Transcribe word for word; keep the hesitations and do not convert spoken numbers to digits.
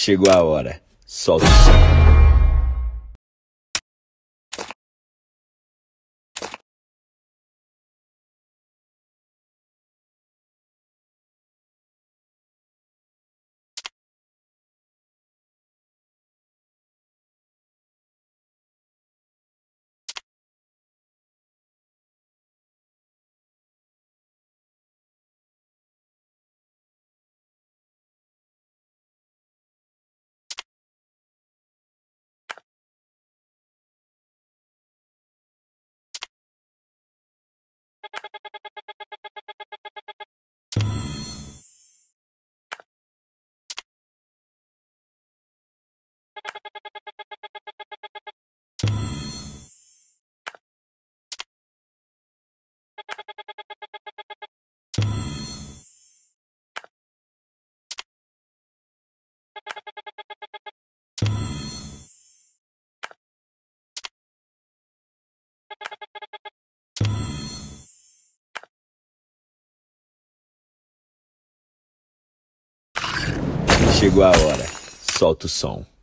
Chegou a hora. Solta. Chegou a hora. Solta o som.